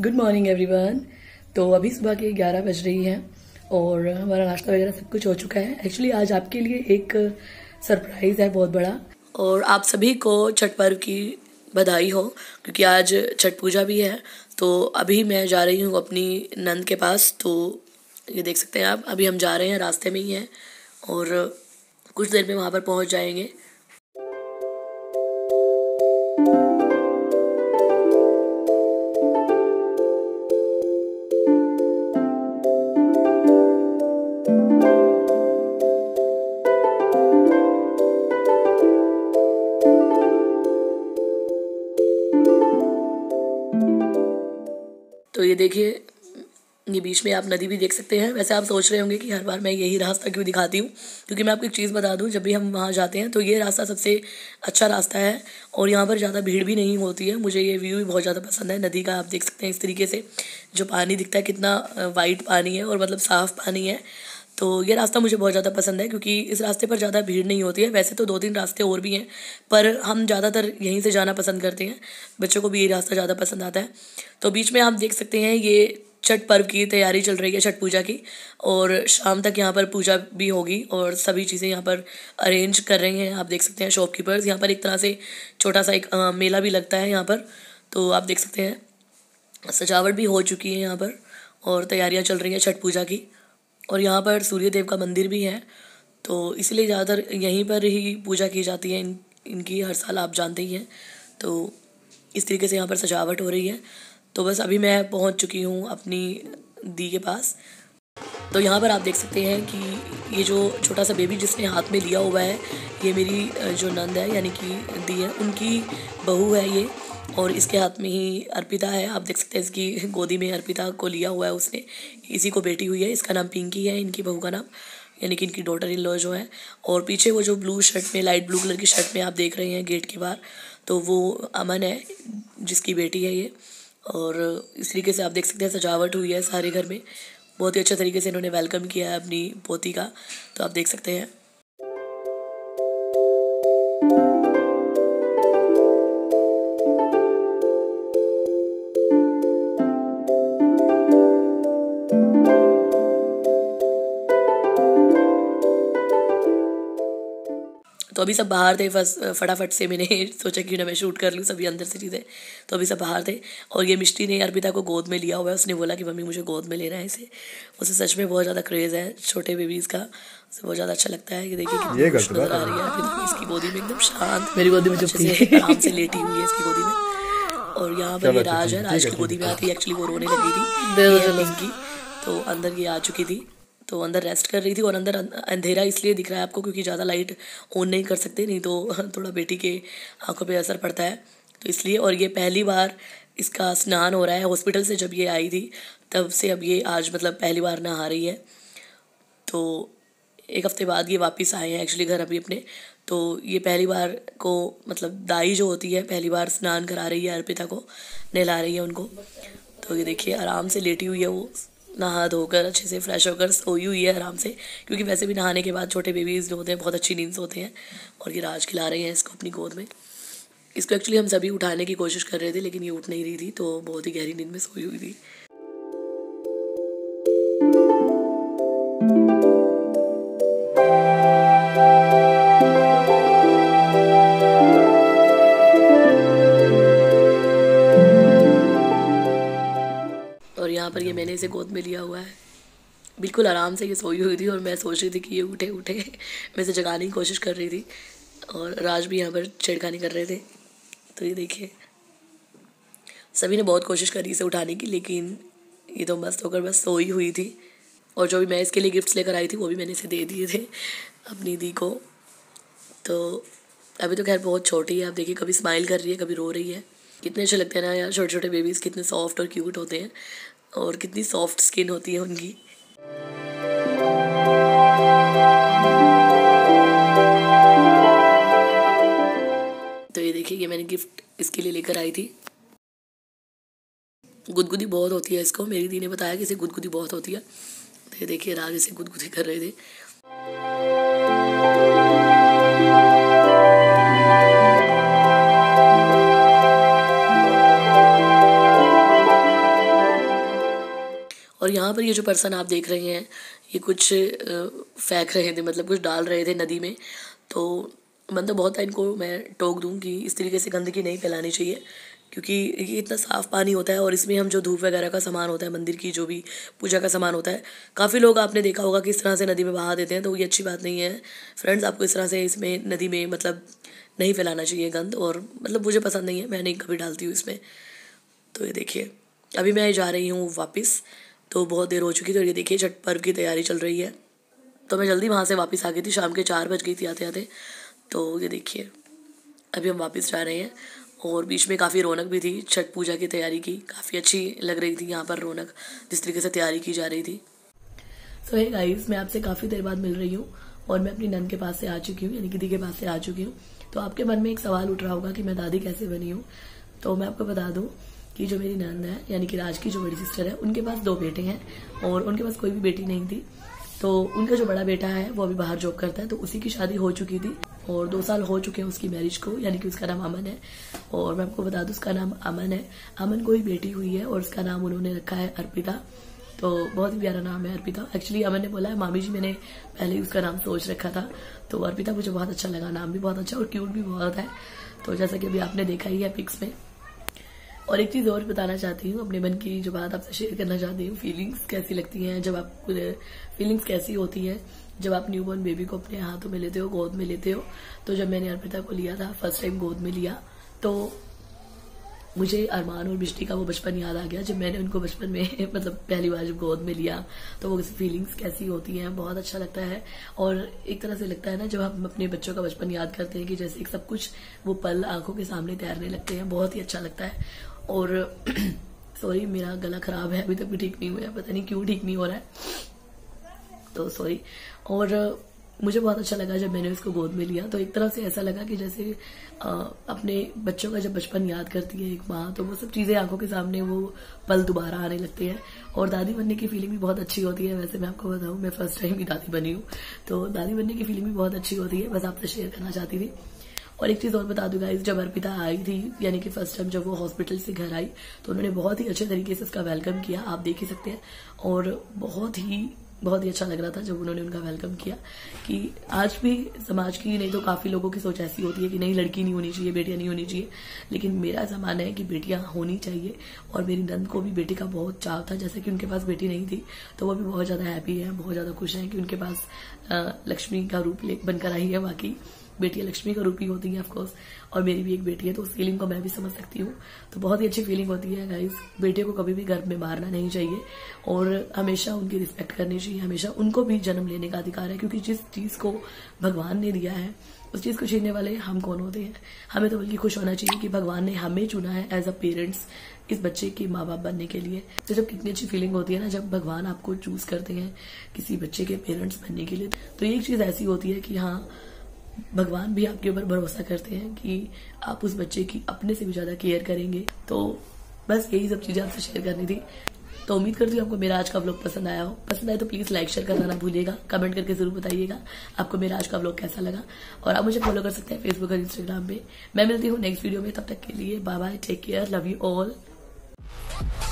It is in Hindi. Good morning everyone. तो अभी सुबह के 11 बज रही हैं और हमारा नाश्ता वगैरह सब कुछ हो चुका है। एक्चुअली आज आपके लिए एक सरप्राइज़ है बहुत बड़ा, और आप सभी को छठ पर्व की बधाई हो, क्योंकि आज छठ पूजा भी है। तो अभी मैं जा रही हूँ अपनी नंद के पास, तो ये देख सकते हैं आप, अभी हम जा रहे हैं, रास्ते में ही हैं और कुछ देर में वहाँ पर पहुँच जाएंगे। तो ये देखिए, ये बीच में आप नदी भी देख सकते हैं। वैसे आप सोच रहे होंगे कि हर बार मैं यही रास्ता क्यों दिखाती हूँ, क्योंकि मैं आपको एक चीज़ बता दूँ, जब भी हम वहाँ जाते हैं तो ये रास्ता सबसे अच्छा रास्ता है और यहाँ पर ज़्यादा भीड़ भी नहीं होती है। मुझे ये व्यू भी बहुत ज़्यादा पसंद है नदी का। आप देख सकते हैं इस तरीके से जो पानी दिखता है, कितना वाइट पानी है और मतलब साफ़ पानी है। तो ये रास्ता मुझे बहुत ज़्यादा पसंद है क्योंकि इस रास्ते पर ज़्यादा भीड़ नहीं होती है। वैसे तो 2-3 रास्ते और भी हैं, पर हम ज़्यादातर यहीं से जाना पसंद करते हैं। बच्चों को भी ये रास्ता ज़्यादा पसंद आता है। तो बीच में आप देख सकते हैं ये छठ पर्व की तैयारी चल रही है, छठ पूजा की, और शाम तक यहाँ पर पूजा भी होगी और सभी चीज़ें यहाँ पर अरेंज कर रहे हैं। आप देख सकते हैं शॉपकीपर्स, यहाँ पर एक तरह से छोटा सा एक मेला भी लगता है यहाँ पर। तो आप देख सकते हैं सजावट भी हो चुकी है यहाँ पर और तैयारियाँ चल रही हैं छठ पूजा की। और यहाँ पर सूर्य देव का मंदिर भी है, तो इसलिए ज़्यादातर यहीं पर ही पूजा की जाती है इनकी हर साल, आप जानते ही हैं। तो इस तरीके से यहाँ पर सजावट हो रही है। तो बस अभी मैं पहुंच चुकी हूं अपनी दी के पास। तो यहाँ पर आप देख सकते हैं कि ये जो छोटा सा बेबी जिसने हाथ में लिया हुआ है, ये मेरी जो नंद है, यानी कि दी है, उनकी बहू है ये, और इसके हाथ में ही अर्पिता है। आप देख सकते हैं इसकी गोदी में अर्पिता को लिया हुआ है उसने, इसी को बेटी हुई है। इसका नाम पिंकी है, इनकी बहू का नाम, यानी कि इनकी डॉटर इन लॉ जो है। और पीछे वो जो ब्लू शर्ट में, लाइट ब्लू कलर की शर्ट में आप देख रहे हैं गेट के बाहर, तो वो अमन है जिसकी बेटी है ये। और इस तरीके से आप देख सकते हैं सजावट हुई है सारे घर में। बहुत ही अच्छे तरीके से इन्होंने वेलकम किया है अपनी पोती का, तो आप देख सकते हैं। तो अभी सब बाहर थे, फटाफट से मैंने सोचा कि ना मैं शूट कर लूँ सभी अंदर से चीज़ें। तो अभी सब बाहर थे और ये मिष्टी ने अर्पिता को गोद में लिया हुआ है। उसने बोला कि मम्मी मुझे गोद में लेना है इसे। उसे सच में बहुत ज़्यादा क्रेज़ है छोटे बेबीज़ का, उसे बहुत ज़्यादा अच्छा लगता है। ये देखिए कितनी खुश नजर आ रही है अर्पिता इसकी गोदी में, एकदम शांत, मेरी गोदी में आराम से लेटी हुई है इसकी गोदी में। और यहाँ पर ये राज है, राज की गोदी में आती, एक्चुअली वो रोने लगी थी, तो अंदर ये आ चुकी थी, तो अंदर रेस्ट कर रही थी। और अंदर अंधेरा इसलिए दिख रहा है आपको क्योंकि ज़्यादा लाइट ऑन नहीं कर सकते, नहीं तो थोड़ा बेटी के आंखों पे असर पड़ता है, तो इसलिए। और ये पहली बार इसका स्नान हो रहा है हॉस्पिटल से, जब ये आई थी तब से अब ये आज मतलब पहली बार नहा रही है। तो एक हफ्ते बाद ये वापस आए हैं एक्चुअली घर अभी अपने। तो ये पहली बार को मतलब दाई जो होती है, पहली बार स्नान करा रही है अर्पिता को, नहला रही है उनको। तो ये देखिए आराम से लेटी हुई है वो, नहा धोकर अच्छे से फ्रेश होकर सोई हुई है आराम से, क्योंकि वैसे भी नहाने के बाद छोटे बेबीज़ जो होते हैं बहुत अच्छी नींद सोते हैं। और ये राज खिला रहे हैं इसको अपनी गोद में। इसको एक्चुअली हम सभी उठाने की कोशिश कर रहे थे, लेकिन ये उठ नहीं रही थी, तो बहुत ही गहरी नींद में सोई हुई थी। पर ये मैंने इसे गोद में लिया हुआ है, बिल्कुल आराम से ये सोई हुई थी और मैं सोच रही थी कि ये उठे उठे, मैं इसे जगाने की कोशिश कर रही थी। और राज भी यहाँ पर छेड़खानी कर रहे थे। तो ये देखिए सभी ने बहुत कोशिश करी इसे उठाने की, लेकिन ये तो मस्त होकर बस सोई हुई थी। और जो भी मैं इसके लिए गिफ्ट्स लेकर आई थी वो भी मैंने इसे दे दिए थे अपनी दी को। तो अभी तो खैर बहुत छोटी है, आप देखिए कभी स्माइल कर रही है कभी रो रही है। कितने अच्छे लगते हैं ना यार छोटे छोटे बेबीज़, कितने सॉफ्ट और क्यूट होते हैं और कितनी सॉफ्ट स्किन होती है उनकी। तो ये देखिए ये मैंने गिफ्ट इसके लिए लेकर आई थी। गुदगुदी बहुत होती है इसको, मेरी दी ने बताया कि इसे गुदगुदी बहुत होती है। तो ये देखिए राज इसे गुदगुदी कर रहे थे। और यहाँ पर ये जो पर्सन आप देख रहे हैं ये कुछ फेंक रहे थे, मतलब कुछ डाल रहे थे नदी में। तो मतलब बहुत इनको मैं टोक दूँ कि इस तरीके से गंदगी नहीं फैलानी चाहिए, क्योंकि ये इतना साफ़ पानी होता है और इसमें हम जो धूप वगैरह का सामान होता है, मंदिर की जो भी पूजा का सामान होता है, काफ़ी लोग आपने देखा होगा कि इस तरह से नदी में बहा देते हैं। तो ये अच्छी बात नहीं है फ्रेंड्स, आपको इस तरह से इसमें नदी में मतलब नहीं फैलाना चाहिए गंद, और मतलब मुझे पसंद नहीं है, मैं नहीं कभी डालती हूँ इसमें। तो ये देखिए अभी मैं जा रही हूँ वापस, तो बहुत देर हो चुकी थी। तो ये देखिए छठ पर्व की तैयारी चल रही है, तो मैं जल्दी वहाँ से वापस आ गई थी, शाम के 4 बज गई थी आते आते। तो ये देखिए अभी हम वापस जा रहे हैं, और बीच में काफ़ी रौनक भी थी छठ पूजा की तैयारी की, काफ़ी अच्छी लग रही थी यहाँ पर रौनक, जिस तरीके से तैयारी की जा रही थी। तो हे गाइस, मैं आपसे काफ़ी देर बाद मिल रही हूँ और मैं अपनी नन के पास से आ चुकी हूँ, यानी कि दी के पास से आ चुकी हूँ। तो आपके मन में एक सवाल उठ रहा होगा कि मैं दादी कैसे बनी हूँ। तो मैं आपको बता दूँ कि जो मेरी ननद है, यानी कि राज की जो बड़ी सिस्टर है, उनके पास 2 बेटे हैं और उनके पास कोई भी बेटी नहीं थी। तो उनका जो बड़ा बेटा है वो अभी बाहर जॉब करता है, तो उसी की शादी हो चुकी थी और 2 साल हो चुके हैं उसकी मैरिज को, यानी कि उसका नाम अमन है। और मैं आपको बता दूं उसका नाम अमन है, अमन को ही बेटी हुई है और उसका नाम उन्होंने रखा है अर्पिता। तो बहुत ही प्यारा नाम है अर्पिता। एक्चुअली अमन ने बोला है मामी जी मैंने पहले ही उसका नाम सोच रखा था। तो अर्पिता मुझे बहुत अच्छा लगा, नाम भी बहुत अच्छा और क्यूट भी बहुत है। तो जैसा कि अभी आपने देखा ही है पिक्स में। और एक चीज़ और बताना चाहती हूँ, अपने मन की जो बात आपसे शेयर करना चाहती हूँ, फीलिंग्स कैसी लगती हैं जब आप, फीलिंग्स कैसी होती हैं जब आप न्यूबॉर्न बेबी को अपने हाथों में लेते हो, गोद में लेते हो। तो जब मैंने अर्पिता को लिया था, फर्स्ट टाइम गोद में लिया, तो मुझे अरमान और बिष्टी का वो बचपन याद आ गया जब मैंने उनको बचपन में मतलब पहली बार जब गोद में लिया। तो वो फीलिंग्स कैसी होती हैं, बहुत अच्छा लगता है। और एक तरह से लगता है ना जब हम अपने बच्चों का बचपन याद करते हैं कि जैसे सब कुछ वो पल आंखों के सामने तैरने लगते हैं, बहुत ही अच्छा लगता है। और सॉरी मेरा गला खराब है, अभी तक भी ठीक नहीं हुआ, पता नहीं क्यों ठीक नहीं हो रहा है, तो सॉरी। और मुझे बहुत अच्छा लगा जब मैंने उसको गोद में लिया, तो एक तरह से ऐसा लगा कि जैसे अपने बच्चों का जब बचपन याद करती है एक माँ, तो वो सब चीज़ें आंखों के सामने वो पल दोबारा आने लगते हैं। और दादी बनने की फीलिंग भी बहुत अच्छी होती है। वैसे मैं आपको बताऊँ मैं फर्स्ट टाइम ही दादी बनी हूँ, तो दादी बनने की फीलिंग भी बहुत अच्छी होती है, बस आपसे शेयर करना चाहती थी। और एक चीज़ और बता दूंगा, जब अर्पिता आई थी, यानी कि फर्स्ट टाइम जब वो हॉस्पिटल से घर आई, तो उन्होंने बहुत ही अच्छे तरीके से उसका वेलकम किया, आप देख ही सकते हैं। और बहुत ही अच्छा लग रहा था जब उन्होंने उनका वेलकम किया। कि आज भी समाज की, नहीं तो काफ़ी लोगों की सोच ऐसी होती है कि नहीं लड़की नहीं होनी चाहिए, बेटियां नहीं होनी चाहिए, लेकिन मेरा ऐसा मानना है कि बेटियां होनी चाहिए। और मेरी नंद को भी बेटी का बहुत चाव था, जैसे कि उनके पास बेटी नहीं थी, तो वो भी बहुत ज़्यादा हैप्पी है, बहुत ज़्यादा खुश है कि उनके पास लक्ष्मी का रूप बनकर आई है। बाकी बेटियां लक्ष्मी का रूप ही होती है ऑफकोर्स, और मेरी भी एक बेटी है, तो उस फीलिंग को मैं भी समझ सकती हूँ। तो बहुत ही अच्छी फीलिंग होती है गाइस। बेटियों को कभी भी गर्भ में मारना नहीं चाहिए और हमेशा उनकी रिस्पेक्ट करनी चाहिए, हमेशा उनको भी जन्म लेने का अधिकार है, क्योंकि जिस चीज़ को भगवान ने दिया है उस चीज़ को छीनने वाले हम कौन होते हैं। हमें तो बल्कि खुश होना चाहिए कि भगवान ने हमें चुना है एज अ पेरेंट्स इस बच्चे के माँ बाप बनने के लिए। तो जब कितनी अच्छी फीलिंग होती है ना जब भगवान आपको चूज करते हैं किसी बच्चे के पेरेंट्स बनने के लिए, तो एक चीज़ ऐसी होती है कि हाँ भगवान भी आपके ऊपर भरोसा करते हैं कि आप उस बच्चे की अपने से भी ज़्यादा केयर करेंगे। तो बस यही सब चीज़ें आपसे शेयर करनी थी। तो उम्मीद करती हूँ आपको मेरा आज का व्लॉग पसंद आया हो। पसंद आए तो प्लीज़ लाइक शेयर करना ना भूलिएगा, कमेंट करके ज़रूर बताइएगा आपको मेरा आज का व्लॉग कैसा लगा। और आप मुझे फॉलो कर सकते हैं फेसबुक और इंस्टाग्राम पे। मैं मिलती हूँ नेक्स्ट वीडियो में, तब तक के लिए bye bye, take care, love you all.